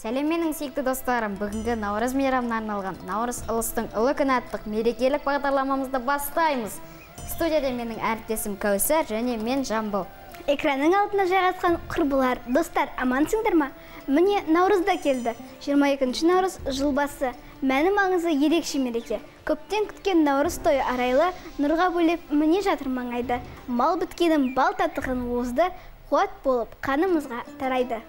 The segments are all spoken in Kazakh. Сәлем менің сүйікті достарым, бүгінгі наурыз мейрамына арналған наурыз ылыстың ұлы күні аттық мерекелік бағдарламамызды бастаймыз. Студияда менің әріптесім Кәусар және мен Жамбыл. Экранның алдына жайғасқан құрбылар, достар, амансыңдар ма? Міне наурызда келді. 22-ші наурыз жыл басы. Мәні маңызы ерекше мереке. Көптен күткен наурыз тойы арайлы нұрға бөлеп міне жатыр маңайда. Мал біткенің бал татығын уызды, қуат болып қанымызға тарайды.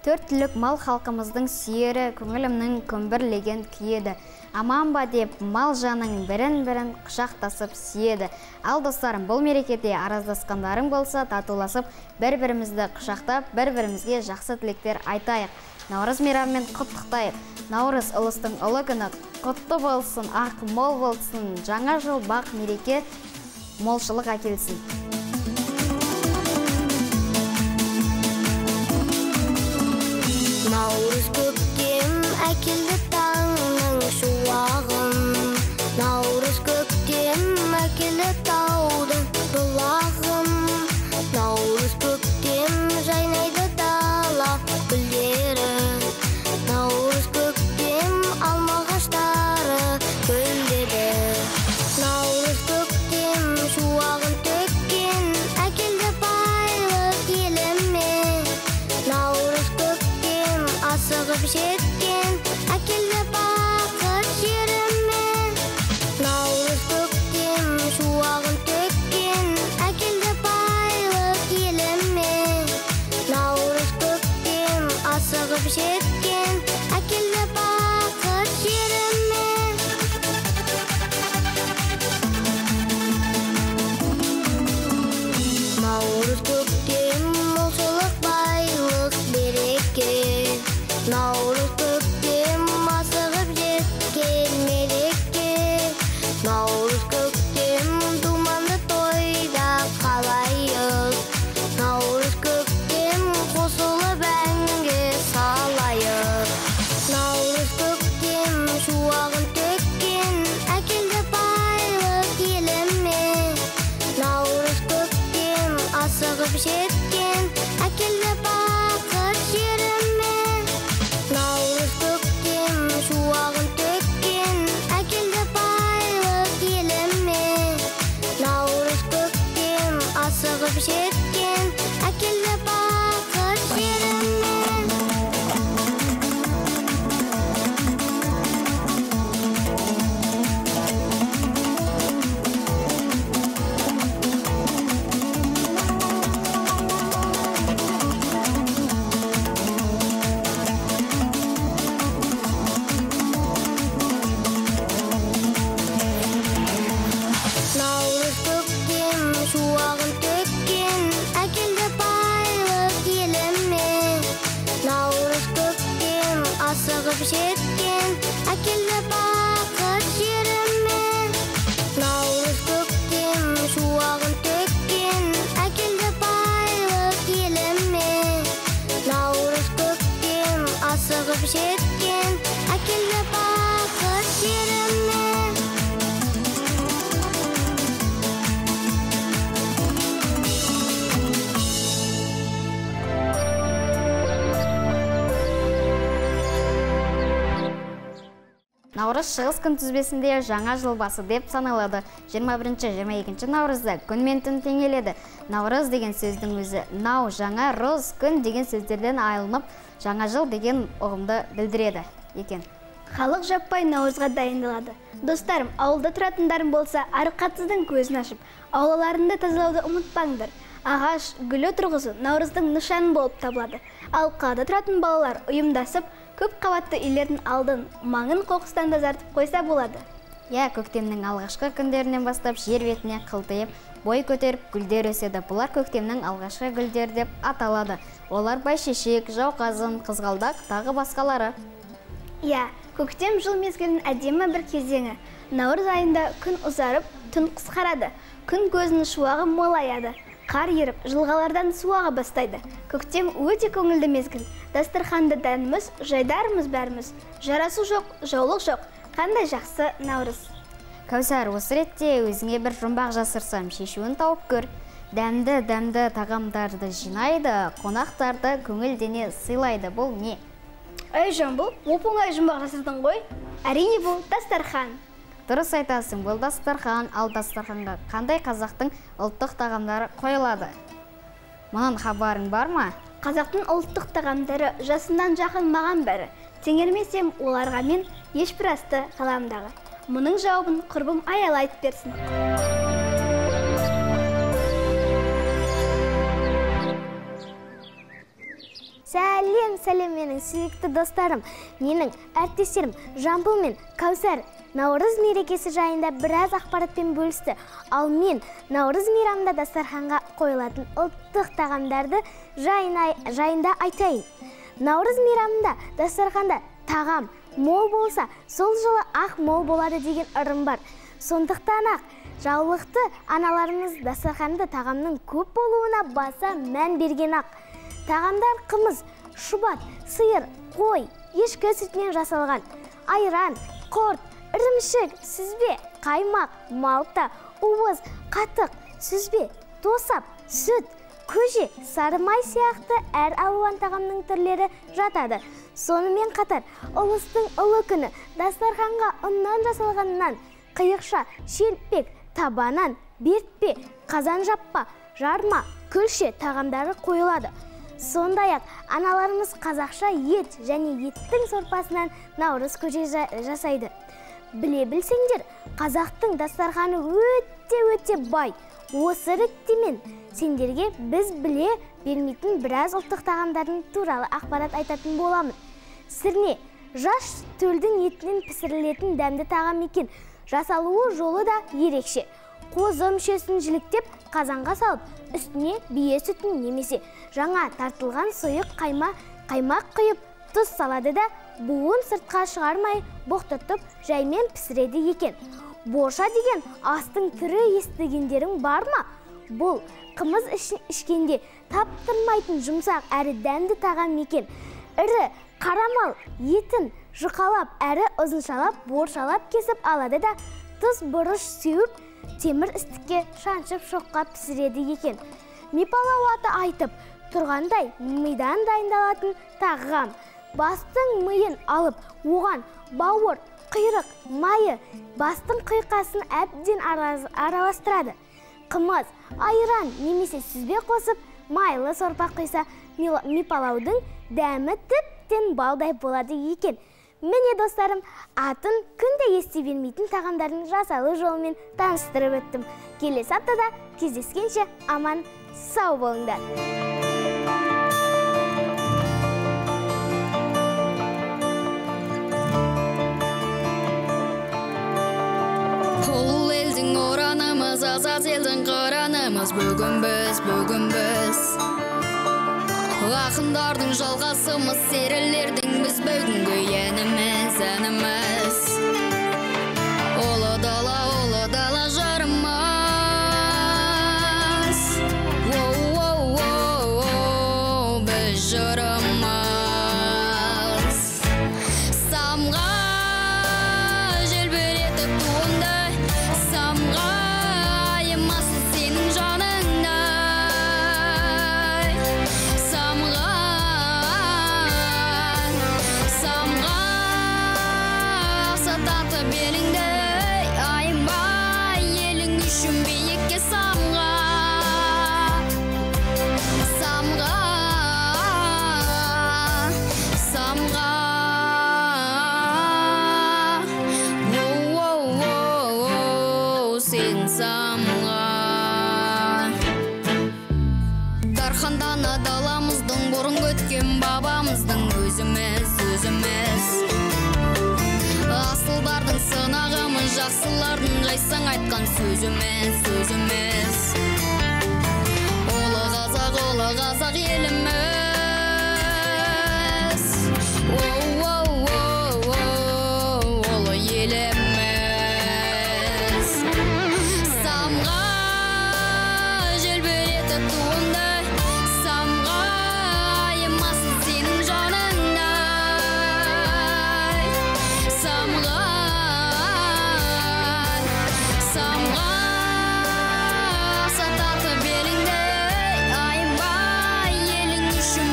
Төрт түлік мал халқымыздың сүйері, көңілімнің күмбірлеген күйеді. Аман ба деп, мал жаның бірін-бірін құшақтасып сүйеді. Ал достарым, бұл мерекеде араздасқандарың болса, татуласып, бір-бірімізді құшақтап, бір-бірімізге жақсы тілектер айтайық. Наурыз мейраммен құттықтайық. Наурыз ұлыстың ұлы күні құтты болсын, ақ мол болсын, жаңа жыл бақ мереке молшылық әкелсін. Наурыз көктем әкелді таңның шуағын, наурыз көктем әкелді таудың бұлағын, наурыз көктем жайнайды дала гүлдері, наурыз көктем алма ағаштары гүлдері, наурыз көктем шуағын төккен әкелді байлық еліме, наурыз көктем асығып жеткен әкелді бақыт жеріме, наурыз көктем шуағын төккен әкелді байлық еліме, наурыз көктем асығып жеткен әкелді бақыт жеріме. Наурыз көктем молшылық байлық береке, наурыз көктем асығып жеткен мереке, наурыз көктем думанды тойда қалайық, наурыз көктем қосылып әнге салайық, наурыз көктем шуағын төккен әкелді байлық еліме, наурыз көктем асығып жеткен әкелді бақыт жеріме. Наурыз көктем шуағын төккен әкелді байлық еліме, наурыз көктем асығып жеткен әкелді бақыт жеткен әкелді бақыт жеріме, наурыз көктем шуағын төккен әкелді байлық еліме, наурыз көктем асығып жеткен әкелді бақыт жеріме. Наурыз шығыс күн тізбесінде жаңа жыл басы деп саналады. 21-22 наурызда күн мен түн теңеледі. Наурыз деген сөздің өзі нау, жаңа, роз, күн деген сөздерден айылынып, жаңа жыл деген ұғымды білдіреді екен. Халық жаппай наурызға дайындалады. Достарым, ауылда тұратындарым болса, арқатсыздың көзін ашып, аулаларында тазалауды ұмытпаңдар. Ағаш, гүл отырғызу наурыздың нышаны болып табылады. Ал қалада тұратын балалар ұйымдасып, көп қабатты үйлердің алдын, маңын қоқыстан тазартып қойса болады. Иә, көктемнің алғашқы күндерінен бастап жер бетіне қылтиып, бой көтеріп гүлдер өседі. Бұлар көктемнің алғашқы гүлдер деп аталады. Олар байшешек, жауқазын, қызғалдақ, тағы басқалары. Иә, көктем жыл мезгілінің әдемі бір кезеңі. Наурыз айында күн ұзарып, түн қысқарады. Күн көзінің шуағы молаяды. Қар еріп, жылғалардан суаға бастайды. Көктем өте көңілді мезгіл. Дастарханды дәніміз, жайдарымыз бәріміз. Жарасу жоқ, жаулық жоқ. Қандай жақсы наурыз. Кәусар, осы ретте өзіңе бір жұмбақ жасырсам, шешуін тауып көр. Дәмді тағамдарды жинайды, қонақтарды көңілдене сыйлайды. Бұл не? Әйжан бұл, опың әйжан бағасыздың ғой. Әрине бұл, дастархан. Дұрыс айтасың, бұл дастархан, ал дастарханда қандай қазақтың ұлттық тағамдары қойылады? Мұның хабарың бар ма? Қазақтың ұлттық тағамдары жасынан жақын маған бәрі. Теңгермесем оларға мен ешбір асты қаламдағы. Мұның жауабын құрбым Аяла айтып берсін. Сәлем, сәлем менің сүйікті достарым, менің әріптестерім Жамбыл мен Кәусар Наурыз мерекесі жайында біраз ақпаратпен бөлісті. Ал мен Наурыз мейрамында дастарханға қойылатын ұлттық тағамдарды жайында айтайын. Наурыз мейрамында дастарханда тағам мол болса, сол жылы ақ мол болады деген ырым бар. Сондықтан ақ жаулықты аналарымыз дастарханда тағамның көп болуына баса мән берген ақ. Тағамдар қымыз, шұбат, сиыр, қой, ешкі сүтінен жасалған. Айран, қорт, ірімшік, сүзбе, қаймақ, малта, уыз, қатық, сүзбе, тосап, сүт, көже, сары май сияқты әр алуан тағамның түрлері жатады. Сонымен қатар, ұлыстың ұлы күні дастарханға ұннан жасалғаннан, қиықша, шелпек, табанан, бертпе, қазан жаппа, жарма, күлше тағамдары қойылады. Сондай-ақ, аналарымыз қазақша ет және еттің сорпасынан наурыз көже жасайды. Біле білсеңдер, қазақтың дастарханы өте-өте бай. Осы реттемен сендерге біз біле бермейтін біраз ұлттық тағамдардың туралы ақпарат айтатын боламын. Сірне, жаш төлдің етінен пісірілетін дәмді тағам екен. Жасалуы жолы да ерекше. Қозы мүшесін жіліктеп, қазанға салып, үстіне бие сүтін немесе жаңа тартылған сұйық қаймақ құйып, тұз салады да, буын сыртқа шығармай, боқтатып, жаймен пісіреді екен. Борша деген астың түрі естігендерің бар ма? Бұл қымыз ішкенде таптырмайтын жұмсақ әрі дәмді тағам екен. Үрі қарамал етін жұқалап, әрі ұзыншалап, боршалап кесіп алады да, тұз бұрыш сеуіп, темір істікке шаншып шоққа пісіреді екен. Мипалау аты айтып, тұрғандай мидан дайындалатын тағам. Бастың миын алып, оған бауыр, қиырық, майы, бастың қиқасын әбден араластырады. Қымыз, айран немесе сүзбе қосып, майлы сорпа қойса, мипалаудың дәмі тіптен балдай болады екен. Міне, достарым, атын күнде есте бермейтін тағамдардың жасалу жолымен таныстырып өттім. Келесі аптада кездескенше аман сау болыңдар. Құл елдің оранымыз, азат елдің қаранымыз, бүгін біз. Ақындардың жалғасымыз, серілердің біз бүгінгі әніміз. Олы дала жарымыз. Оу, біз жарымыз. Самға желбіретіп туынды, самға айымасын сенің жаныңда. Дархандана даламыздың, бұрын көткен бабамыздың, өзіміз. Асылдардың сынағымыз, жақсылардың жайсаң айтқан сөзіміз. Олы қазақ еліміз. Олы еліміз. Самға желбіреті туынды. Самға сататы беліңді, айымбай елің үшін.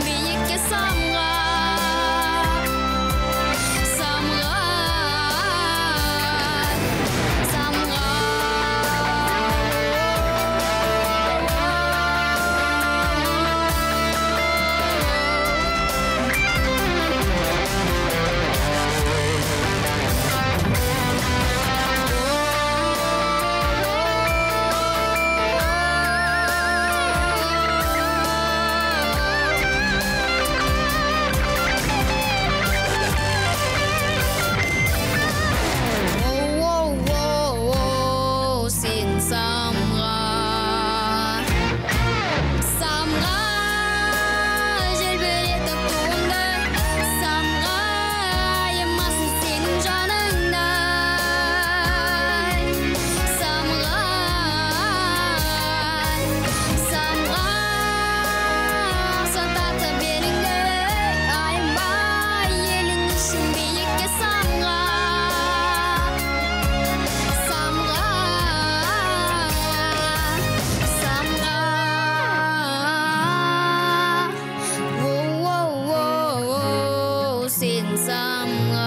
сама.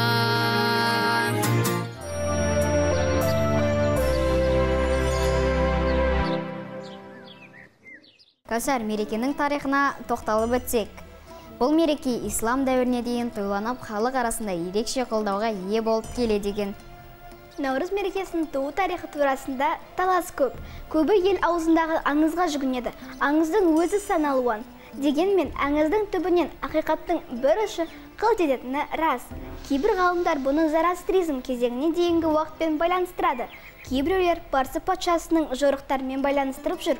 Кәусәр мерекенің тарихына тоқталып өтсек. Бұл мереке ислам дәуіріне дейін тойланып, халық арасында ерекше қолдауға ие болып келеді. Наурыз мерекесінің туу тарихы турасында талас көп. Көбі ел аузындағы аңызға жүгінеді. Аңыздың өзі саналуан. Дегенмен аңыздың түбінен ақиқаттың бір ұшы қылт ететіні рас. Кейбір ғалымдар бұны зарастризм кезеңіне дейінгі уақытпен байланыстырады. Кейбіреулер парсы патшасының жорықтарымен байланыстырып жүр.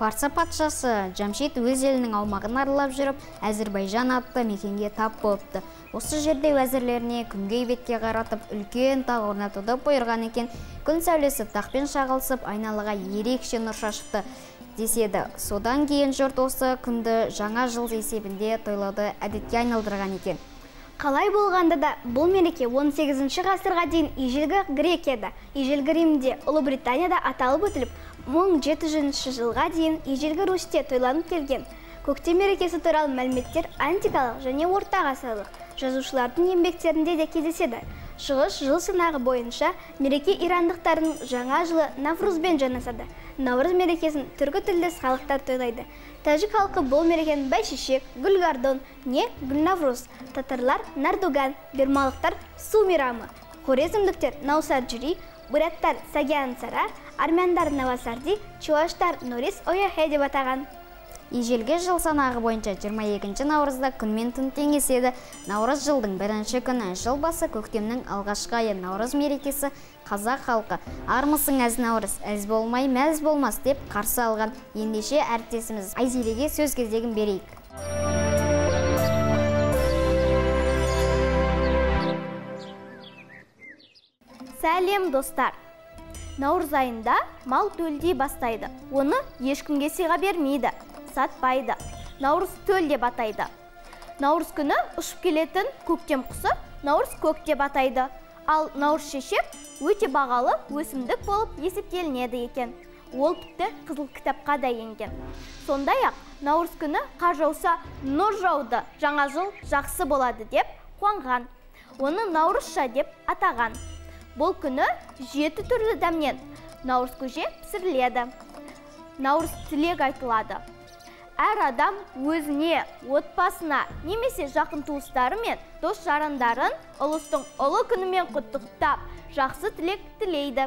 Парсы патшасы Жамшит өз елінің аумағын аралап жүріп, Әзербайжан атты мекенге тап болыпты. Осы жерде уәзірлеріне күнгей бетке қаратып, үлкен тақ орнатуды бұйырған екен. Күн сәулесі тақпен шағылысып, айналаға ерекше нұр шашыпты деседі. Содан кейін жұрт осы күнді жаңа жыл есебінде тойлауды әдетке айналдырған екен. Қалай болғанда да, бұл мереке 18-ші ғасырға дейін ежелгі Грекияда, ежелгі Римде, Ұлыбританияда аталып өтіліп, 1700 жылға дейін ежелгі Русьте тойланып келген. Көктем мерекесі туралы мәліметтер антикалық және орта ғасырлық жазушылардың еңбектерінде де кездеседі. Шығыс жыл санағы бойынша мереке ирандықтардың жаңа жылы Наврузбен жанасады. Наурыз мерекесін түркі тілдес халықтар тойлайды. Тәжік халқы бұл мерекені бәйшешек, гүлгардон, не гүлнавруз, татарлар нардуган, бирмалықтар су мейрамы, хорезмдіктер наусарджири, буряттар сагянсара, армяндар навасарди, чуаштар норис ояхе деп атаған. Ежелге жыл санағы бойынша 22-ші наурызда күнмен түн теңеседі. Наурыз жылдың бірінші күні, жыл басы, көктемнің алғашқы айы. Наурыз мерекесі қазақ халқы армысың әз наурыз, әз болмай мәз болмас деп қарсы алған. Ендеше әріптесіміз Айзелеге сөз кезегін берейік. Сәлем, достар! Наурыз айында мал төлдей бастайды. Оны ешкімге сыйға бермейді, сатпайды. Наурыз төл деп атайды. Наурыз күні ұшып келетін көктем құсы наурыз көк деп атайды. Ал наурыз шешек өте бағалы өсімдік болып есептелінеді екен. Ол тіпті қызыл кітапқа да енген. Сондай-ақ, наурыз күні қар жауса нұр жауды, жаңа жыл жақсы болады деп қуанған. Оны наурызша деп атаған. Бұл күні 7 түрлі дәмнен наурыз көже пісіріледі. Наурыз тілек айтылады. Әр адам өзіне, отбасына, немесе жақын туыстары мен дос жарандарын ұлыстың ұлы күнімен құттықтап, жақсы тілек тілейді.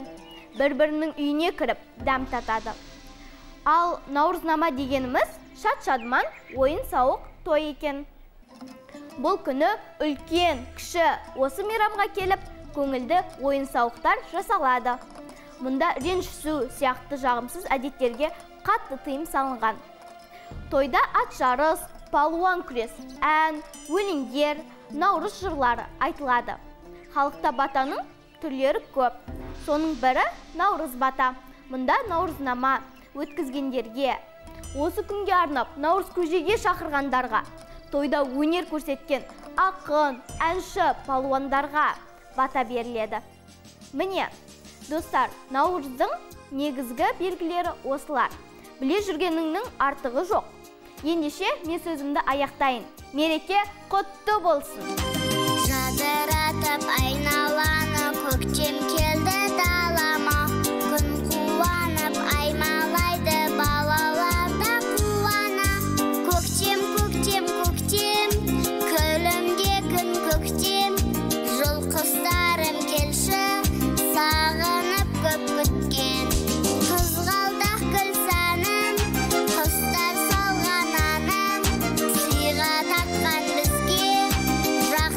Бір-бірінің үйіне кіріп, дәм татады. Ал наурызнама дегеніміз шат-шадман, ойын-сауық той екен. Бұл күні үлкен, кіші осы мейрамға келіп, көңілді ойын-сауықтар жасалады. Мұнда ренжісу сияқты жағымсыз әдеттерге қатты тыйым салынған. Тойда ат жарыс, палуан күрес, ән, өлеңдер, наурыз жырлары айтылады. Халықта батаның түрлері көп. Соның бірі наурыз бата. Мұнда наурызнама өткізгендерге, осы күнге арнап наурыз көжеге шақырғандарға, тойда өнер көрсеткен ақын, әнші, палуандарға бата беріледі. Міне, достар, наурыздың негізгі белгілері осылар. Біле жүргеніңнің артығы жоқ. Ендеше, мен сөзімді аяқтайын. Мереке құтты болсын. Жадыратып айналаны, көктем келді далама. Күн қуанып аймалайды, балалар да қуана. Көктем, көктем, көктем, күлімге күн көктем. Қыздарым келші, сағынып көп күткен. Қызғалдақ гүл санын, құстар салған анам. Сыйға тартқан бізге, бірақ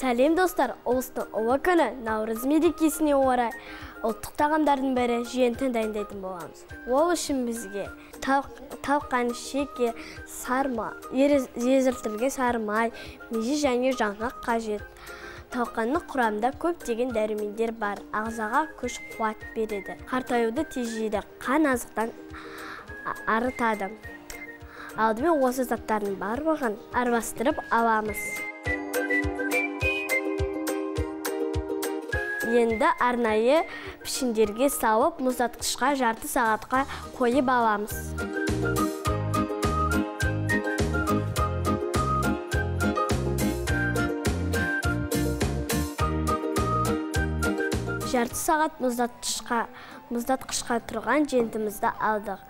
Сәлем достар, ұлысты ұлы күні, Наурыз мерекесіне орай ұлттық тағамдардың бәрі жиынтын дайындайтын боламыз. Ол үшін бізге талқан, шеке, сарма, езіртілген сармай, меже және жаңғақ қажет. Талқанның құрамында көптеген дәрумендер бар, ағзаға күш қуат береді. Қартаюды тежейді, қан азықтан арытады. Алдымен осы заттардың барлығын араластырып аламыз. Енді арнайы пішіндерге салып, мұздатқышқа жарты сағатқа қойып аламыз. Жарты сағат мұздатқышқа тұрған жентімізді алдық.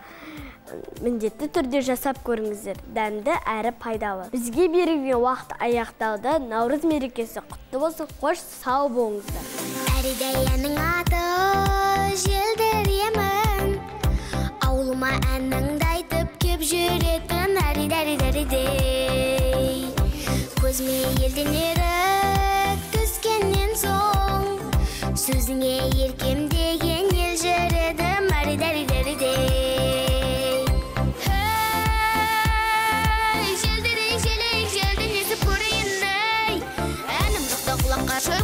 Міндетті түрде жасап көріңіздер. Дәмді әрі пайдалы. Бізге берілген уақыт аяқталды. Наурыз мерекесі құтты болсын. Қош, сау болыңыздар. Әрдейінің аты желдіремін. Ауылыма әніңді айтып кеп жүретін әрдей. Көзіме елден ерік түскеннен соң, сөзіңе еркем деген ел жүредім әрдей.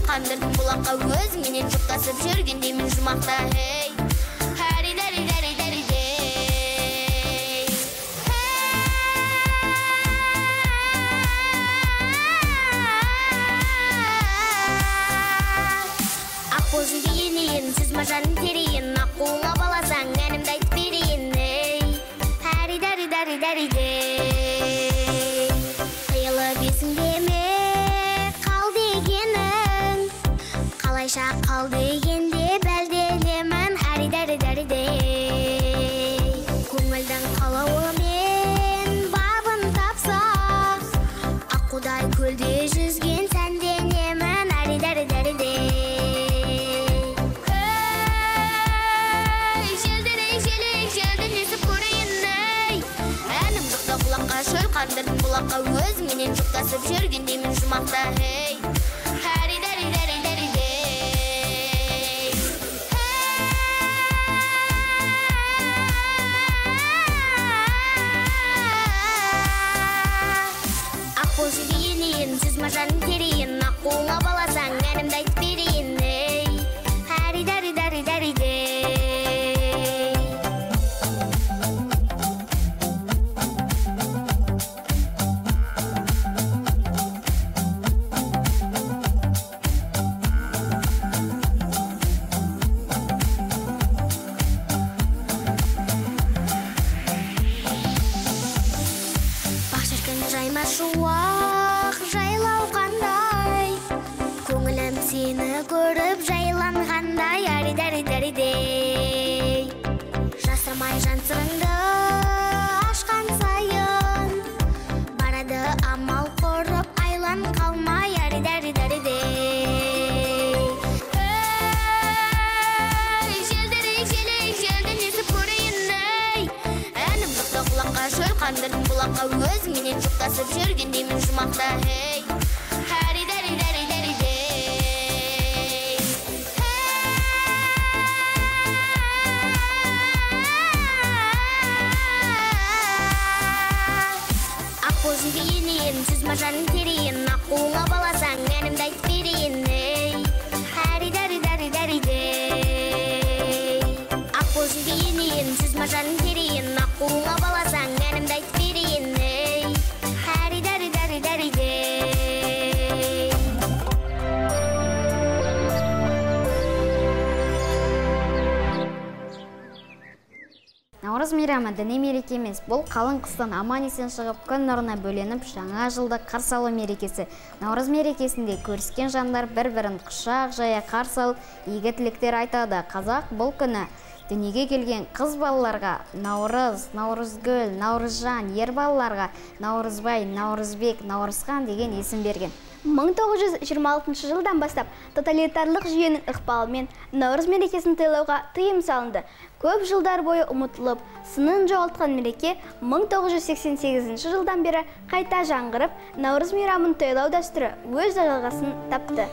Қандырдың бұлаққа өз менен жұқтасып жүргендей мен жұмақта әй. Әридәридәридәридей. Аққозың кейін ең, сіз мажаның терейін, аққуыңа баласаң әнімді айтып берейін. Әридәридәридәридей. Қайылып есіңде мен шақал дегенде бәлделемін әридәридәридей. Көңілдің қалауы мен бабын тапсақ, аққудай көлде жүзген сәнденемін әридәридәридей. Әй, желдірек, есіп көрейін-ай. Әнім жұқты құлаққа шөл, қандырдың бұлаққа өз менен жұқтасып жүргендей мен жұмақта әй. Мажаның терейін, ақуыңа баласаң, әнімді айтып берейін. Әридәридәридей. Бақ шіркін жайма шуақ жайлауғандай, көңілім сені көріп жайланғандай әридәридәридей. Жасырмай жан сырыңды ашқан сайын, барады амал құрып айлан қалмай әридәридәридей. Әй, желдірек, есіп көрейін-ай. Әнім жұқты құлаққа шөл, қандырдың бұлаққа өз менен жұқтасып жүргендей мен жұмақта әй. Сіз мажаның терейін, ақуыңа баласаң, әнімді айтып берейін. Әридәридәридей. Аққозың дейін, сіз мажаның терейін, ақуыңа баласаң, әнімді айтып берейін. Әридәридәридей. Наурыз мейрамы діни мереке емес, бұл қалың қыстан аман-есен шығып, күн нұрына бөленіп, жаңа жылды қарсы алу мерекесі. Наурыз мерекесінде көріскен жандар бір-бірін құшақ жая қарсы алып, игі тілектер айтады. Қазақ бұл күні дүниеге келген қыз балаларға Наурыз, Наурызгүл, Наурызжан, ер балаларға Наурызбай, Наурызбек, Наурызхан деген есім берген. 1926 жылдан бастап тоталитарлық жүйенің ықпалымен наурыз мерекесін тойлауға тыйым салынды. Көп жылдар бойы ұмытылып, сынын жоғалтқан мереке 1988 жылдан бері қайта жаңғырып, наурыз мейрамын тойлау дәстүрі өз жалғасын тапты.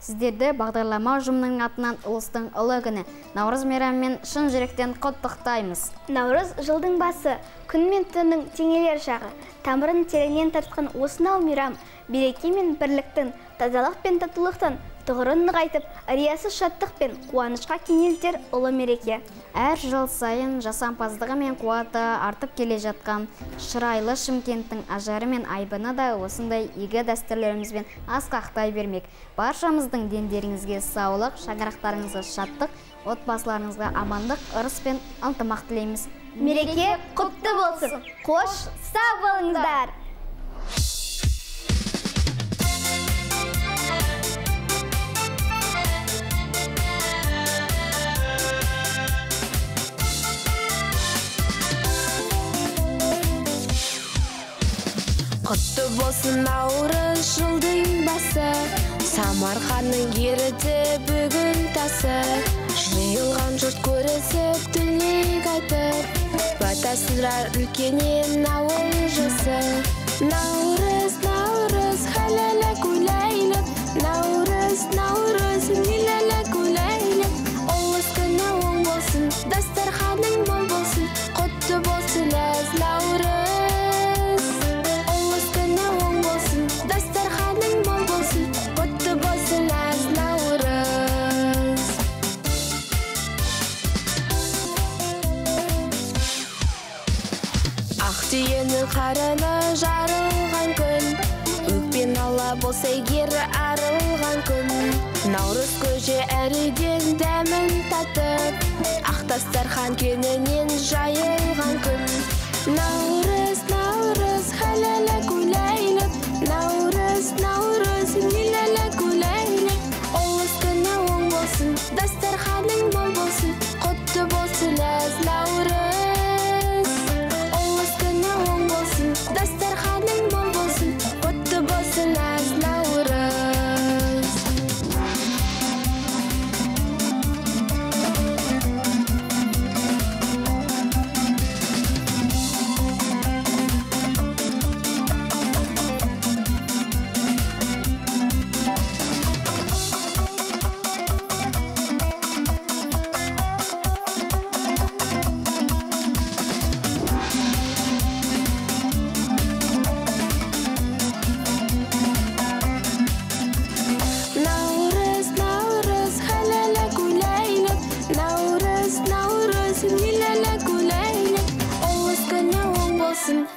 Сіздерді бағдарлама ұжымының атынан ұлыстың ұлы күні наурыз мейрамымен шын жүректен құттықтаймыз. Наурыз жылдың басы, күн мен түннің теңелер шағы, тамырын тереңнен тартқан осынау мейрам, береке мен бірліктің, тазалық пен татулықтың, тұғырын нығайтып, риясыз шаттық пен қуанышқа кенелтер ұлы мереке. Әр жыл сайын жасампаздығы мен қуаты артып келе жатқан шырайлы Шымкенттің ажары мен айбыны да осындай игі дәстүрлерімізбен асқақтай бермек. Баршамыздың дендеріңізге саулық, шаңырақтарыңызға шаттық, отбасыларыңызға амандық, ырыс пен ынтымақ тілейміз. Мереке құтты болсын! Қош, сау болыңыздар! Құтты болсын наурыз жылдың басы, Самарқанның еріті бүгін тасы. Жиылған жұрт көрісіп, тілек айтып, батасынрар үлкенен ауыл жасы. Наурыз, наурыз, халәлі күләйліп, наурыз, наурыз, миләлі күләйліп. Ұлыс күні оң болсын, дастарханың бол болсын, құтты болсын әз наурыз. Дастарханың мол болсын. Ақ түйенің қарыны жарылған күн, өкпен ала болса егер арылған күн. Наурыз көже әріден дәмін татып, ақ дастархан кеңінен жайылған күн. Наурыз, наурыз, халала кулайлып, наурыз, наурыз, милала кулайлып. Олыс күні оң болсын, дастарханың бол болсын, құтты болсын әз наурыз. Дастарханың бол болсын, құтты болсын әз наурыз.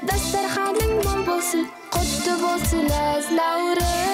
Дастарханың бол болсын, құтты болсын әз наурыз.